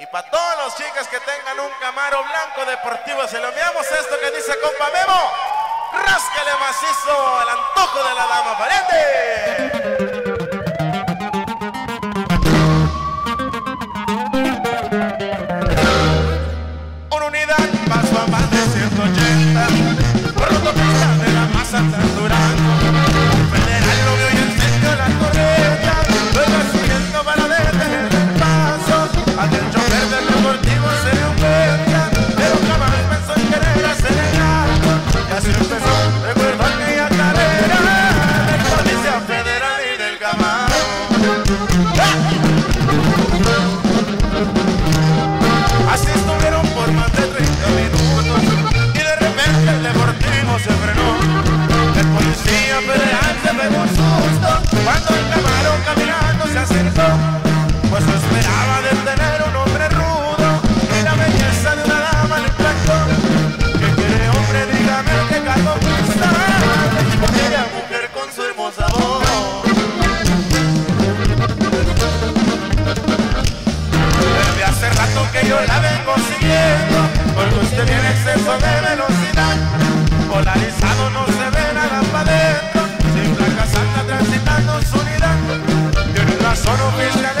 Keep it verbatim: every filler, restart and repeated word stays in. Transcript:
Y para todos los chicas que tengan un Camaro blanco deportivo, se lo veamos esto que dice compa Memo. Ráscale macizo al antojo de la dama Valente. Una unidad pasó a más de ciento ochenta, por autopista de la más alta Durango. El federal lo vio y encendió la correa, luego subiendo para detener el paso. Hasta el chofer del deportivo se dio cuenta, pero jamás pensó en querer acelerar. Y así empezó, recuerdo aquella carrera de policía federal y del Camaro. ¡Ah! Así estuvieron por más de treinta minutos y de repente el deportivo se frenó. El policía federal se pegó un susto cuando el Camaro caminando se acercó. Pues no esperaba detener un hombre rudo y la belleza de una dama le impactó. Que quiere hombre, dígame que ganó gusta aquella mujer con su hermosa voz. Desde hace rato que yo la vengo siguiendo, porque usted tiene exceso de velocidad. Polarizado no se ve nada para adentro, sin placas anda transitando su unidad. Tiene razón oficial.